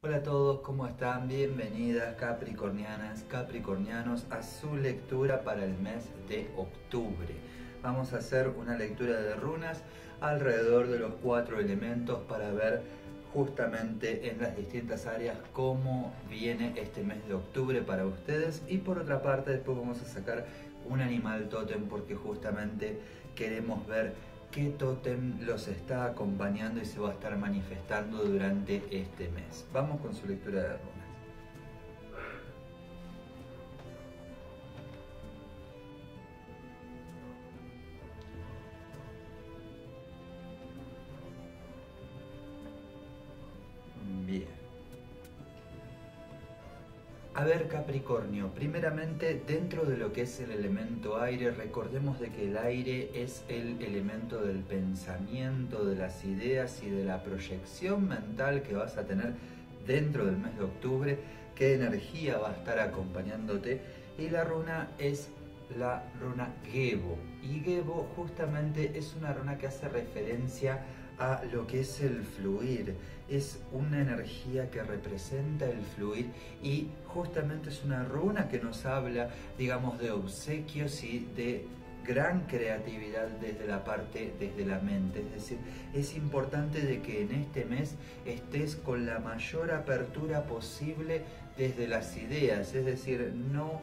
Hola a todos, ¿cómo están? Bienvenidas Capricornianas, Capricornianos a su lectura para el mes de octubre. Vamos a hacer una lectura de runas alrededor de los cuatro elementos para ver justamente en las distintas áreas cómo viene este mes de octubre para ustedes, y por otra parte después vamos a sacar un animal tótem porque justamente queremos ver qué tótem los está acompañando y se va a estar manifestando durante este mes. Vamos con su lectura de runas. Bien. A ver, Capricornio, primeramente dentro de lo que es el elemento aire, recordemos de que el aire es el elemento del pensamiento, de las ideas y de la proyección mental que vas a tener dentro del mes de octubre, qué energía va a estar acompañándote, y la runa es la runa Gebo, y Gebo justamente es una runa que hace referencia a lo que es el fluir, es una energía que representa el fluir y justamente es una runa que nos habla, digamos, de obsequios y de gran creatividad desde la parte, desde la mente. Es decir, es importante de que en este mes estés con la mayor apertura posible desde las ideas, es decir, no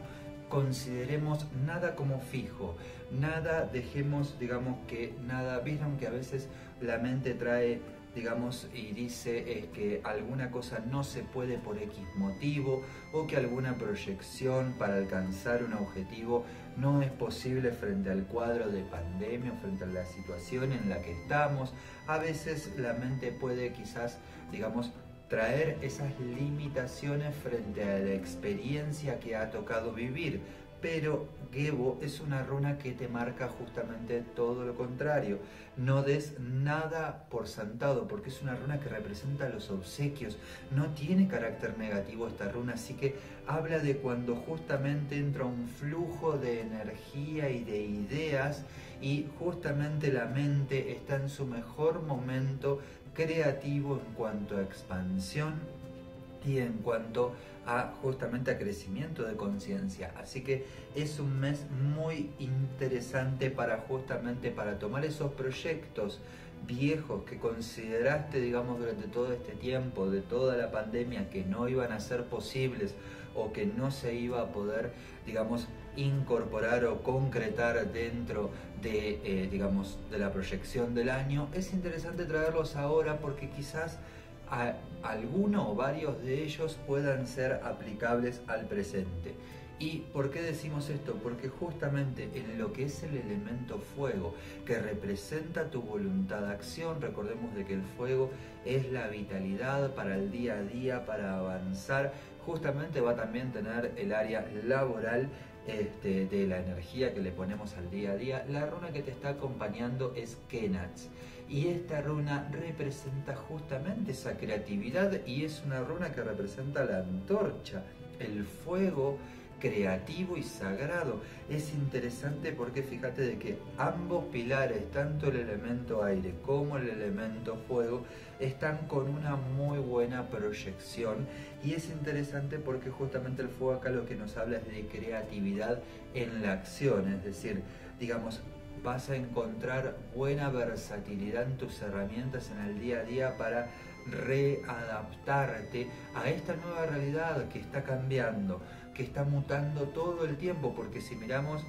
consideremos nada como fijo, nada dejemos, digamos, que nada, vieron que a veces la mente trae, digamos, y dice es que alguna cosa no se puede por X motivo, o que alguna proyección para alcanzar un objetivo no es posible frente al cuadro de pandemia, frente a la situación en la que estamos. A veces la mente puede quizás, digamos, traer esas limitaciones frente a la experiencia que ha tocado vivir, pero Gebo es una runa que te marca justamente todo lo contrario. No des nada por sentado, porque es una runa que representa los obsequios, no tiene carácter negativo esta runa, así que habla de cuando justamente entra un flujo de energía y de ideas, y justamente la mente está en su mejor momento creativo en cuanto a expansión y en cuanto a justamente a crecimiento de conciencia. Así que es un mes muy interesante para justamente para tomar esos proyectos viejos que consideraste, digamos, durante todo este tiempo, de toda la pandemia, que no iban a ser posibles o que no se iba a poder, digamos, incorporar o concretar dentro de, digamos, de la proyección del año. Es interesante traerlos ahora porque quizás alguno o varios de ellos puedan ser aplicables al presente. ¿Y por qué decimos esto? Porque justamente en lo que es el elemento fuego, que representa tu voluntad de acción, recordemos de que el fuego es la vitalidad para el día a día, para avanzar, justamente va a también tener el área laboral, de la energía que le ponemos al día a día. La runa que te está acompañando es Kenaz, y esta runa representa justamente esa creatividad, y es una runa que representa la antorcha, el fuego creativo y sagrado. Es interesante porque fíjate de que ambos pilares, tanto el elemento aire como el elemento fuego, están con una muy buena proyección, y es interesante porque justamente el fuego acá lo que nos habla es de creatividad en la acción, es decir, digamos, vas a encontrar buena versatilidad en tus herramientas en el día a día para readaptarte a esta nueva realidad que está cambiando, que está mutando todo el tiempo, porque si miramos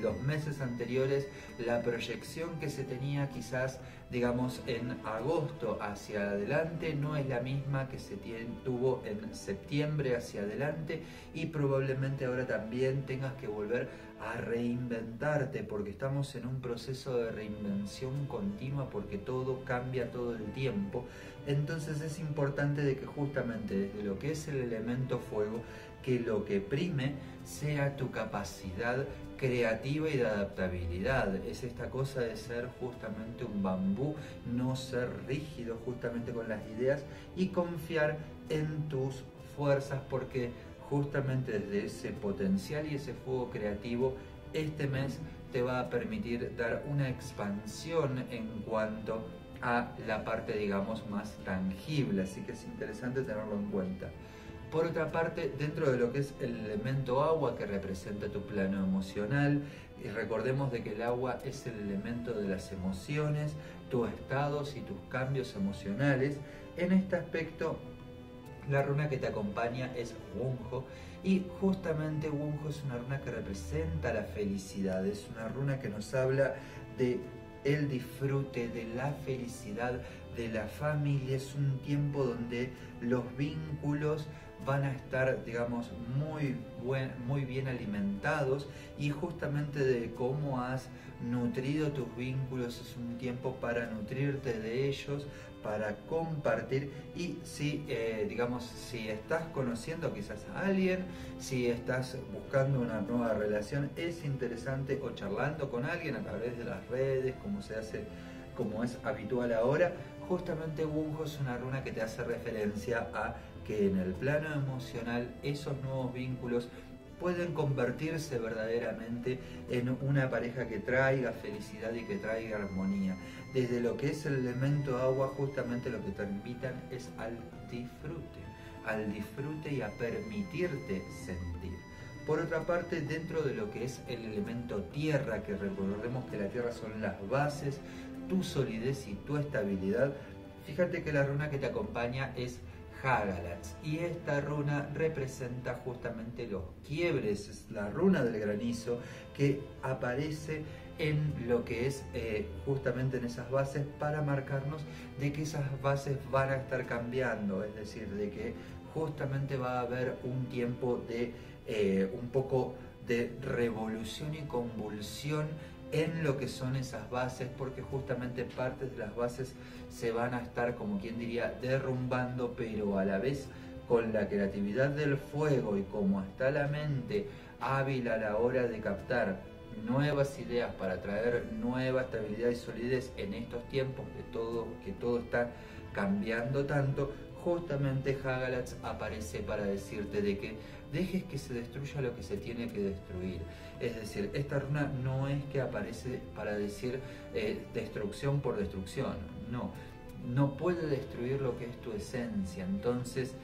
los meses anteriores, la proyección que se tenía quizás, digamos, en agosto hacia adelante no es la misma que se tuvo en septiembre hacia adelante, y probablemente ahora también tengas que volver a reinventarte, porque estamos en un proceso de reinvención continua, porque todo cambia todo el tiempo. Entonces es importante de que justamente desde lo que es el elemento fuego, que lo que prime sea tu capacidad creativa y de adaptabilidad. Es esta cosa de ser justamente un bambú, no ser rígido justamente con las ideas, y confiar en tus fuerzas, porque justamente desde ese potencial y ese fuego creativo, este mes te va a permitir dar una expansión en cuanto a la parte, digamos, más tangible, así que es interesante tenerlo en cuenta. Por otra parte, dentro de lo que es el elemento agua, que representa tu plano emocional, y recordemos de que el agua es el elemento de las emociones, tus estados y tus cambios emocionales. En este aspecto, la runa que te acompaña es Wunjo, y justamente Wunjo es una runa que representa la felicidad, es una runa que nos habla de el disfrute, de la felicidad, de la familia. Es un tiempo donde los vínculos van a estar, digamos, muy bien alimentados, y justamente de cómo has nutrido tus vínculos es un tiempo para nutrirte de ellos, para compartir. Y si, digamos, si estás conociendo quizás a alguien, si estás buscando una nueva relación, es interesante, o charlando con alguien a través de las redes, como se hace, como es habitual ahora. Justamente Wunjo es una runa que te hace referencia a que en el plano emocional esos nuevos vínculos pueden convertirse verdaderamente en una pareja que traiga felicidad y que traiga armonía. Desde lo que es el elemento agua, justamente lo que te invitan es al disfrute y a permitirte sentir. Por otra parte, dentro de lo que es el elemento tierra, que recordemos que la tierra son las bases, tu solidez y tu estabilidad, fíjate que la runa que te acompaña es Hagalaz, y esta runa representa justamente los quiebres, es la runa del granizo que aparece en lo que es justamente en esas bases, para marcarnos de que esas bases van a estar cambiando, es decir, de que justamente va a haber un tiempo de un poco de revolución y convulsión en lo que son esas bases, porque justamente partes de las bases se van a estar, como quien diría, derrumbando, pero a la vez con la creatividad del fuego y como está la mente hábil a la hora de captar nuevas ideas para traer nueva estabilidad y solidez en estos tiempos de todo, que todo está cambiando tanto. Justamente Hagalaz aparece para decirte de que dejes que se destruya lo que se tiene que destruir. Es decir, esta runa no es que aparece para decir destrucción por destrucción. No, no puede destruir lo que es tu esencia. Entonces,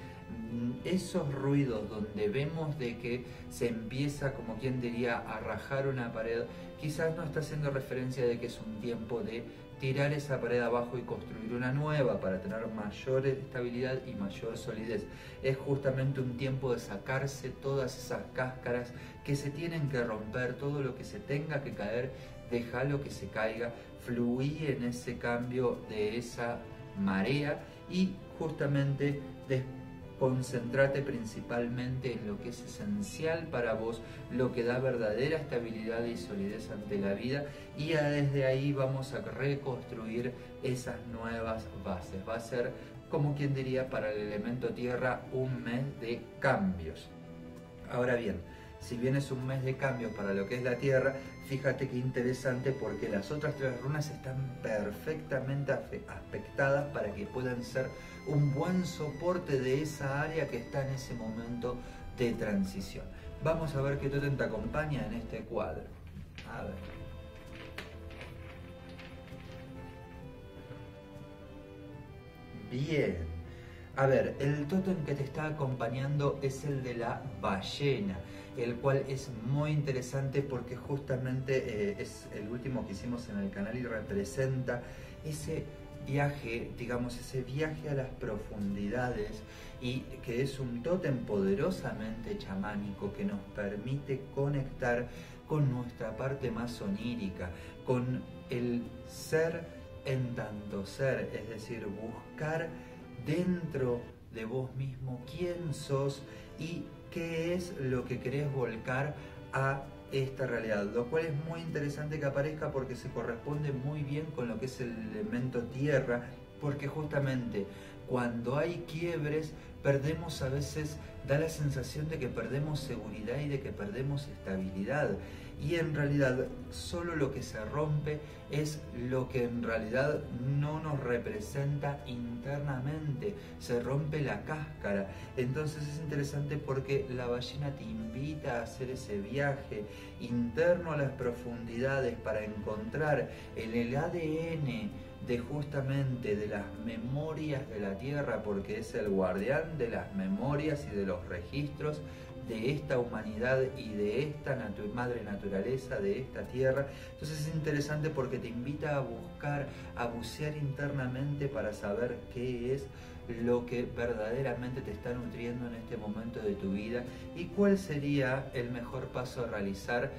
esos ruidos donde vemos de que se empieza, como quien diría, a rajar una pared, quizás no está haciendo referencia de que es un tiempo de tirar esa pared abajo y construir una nueva para tener mayor estabilidad y mayor solidez. Es justamente un tiempo de sacarse todas esas cáscaras que se tienen que romper, todo lo que se tenga que caer, déjalo que se caiga, fluí en ese cambio de esa marea y justamente concentrate principalmente en lo que es esencial para vos, lo que da verdadera estabilidad y solidez ante la vida, y desde ahí vamos a reconstruir esas nuevas bases. Va a ser, como quien diría, para el elemento tierra un mes de cambios. Ahora bien, si bien es un mes de cambios para lo que es la tierra, fíjate qué interesante, porque las otras tres runas están perfectamente aspectadas para que puedan ser un buen soporte de esa área que está en ese momento de transición. Vamos a ver qué tótem te acompaña en este cuadro. A ver. Bien. A ver, el tótem que te está acompañando es el de la ballena, el cual es muy interesante porque justamente es el último que hicimos en el canal y representa ese viaje, digamos, ese viaje a las profundidades, y que es un tótem poderosamente chamánico que nos permite conectar con nuestra parte más onírica, con el ser en tanto ser, es decir, buscar dentro de vos mismo quién sos y qué es lo que querés volcar a esta realidad, lo cual es muy interesante que aparezca porque se corresponde muy bien con lo que es el elemento tierra, porque justamente cuando hay quiebres perdemos a veces, da la sensación de que perdemos seguridad y de que perdemos estabilidad, y en realidad solo lo que se rompe es lo que en realidad no nos representa internamente, se rompe la cáscara. Entonces es interesante porque la ballena te invita a hacer ese viaje interno a las profundidades para encontrar en el ADN de justamente de las memorias de la tierra, porque es el guardián de las memorias y de los registros de esta humanidad y de esta madre naturaleza, de esta tierra. Entonces es interesante porque te invita a buscar, a bucear internamente para saber qué es lo que verdaderamente te está nutriendo en este momento de tu vida y cuál sería el mejor paso a realizar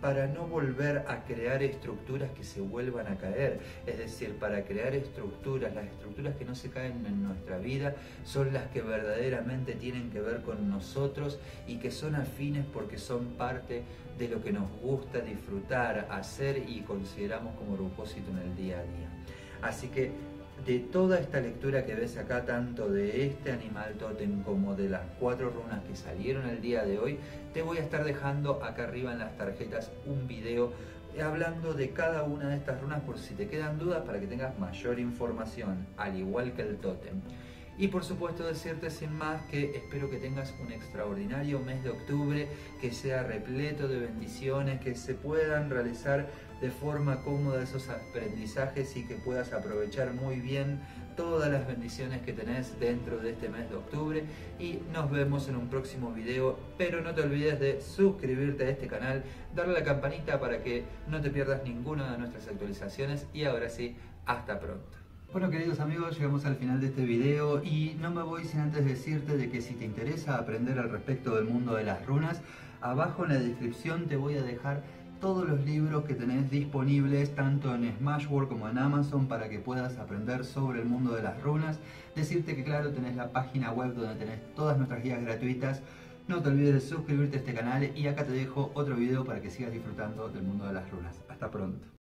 para no volver a crear estructuras que se vuelvan a caer. Es decir, para crear estructuras, las estructuras que no se caen en nuestra vida son las que verdaderamente tienen que ver con nosotros y que son afines porque son parte de lo que nos gusta disfrutar, hacer y consideramos como propósito en el día a día. Así que de toda esta lectura que ves acá, tanto de este animal tótem como de las 4 runas que salieron el día de hoy, te voy a estar dejando acá arriba en las tarjetas un video hablando de cada una de estas runas por si te quedan dudas, para que tengas mayor información, al igual que el tótem. Y por supuesto decirte sin más que espero que tengas un extraordinario mes de octubre, que sea repleto de bendiciones, que se puedan realizar de forma cómoda esos aprendizajes y que puedas aprovechar muy bien todas las bendiciones que tenés dentro de este mes de octubre, y nos vemos en un próximo video, pero no te olvides de suscribirte a este canal, darle a la campanita para que no te pierdas ninguna de nuestras actualizaciones, y ahora sí, hasta pronto. Bueno, queridos amigos, llegamos al final de este video y no me voy sin antes decirte de que si te interesa aprender al respecto del mundo de las runas, abajo en la descripción te voy a dejar todos los libros que tenés disponibles tanto en Smashwords como en Amazon para que puedas aprender sobre el mundo de las runas. Decirte que claro, tenés la página web donde tenés todas nuestras guías gratuitas. No te olvides de suscribirte a este canal y acá te dejo otro video para que sigas disfrutando del mundo de las runas. Hasta pronto.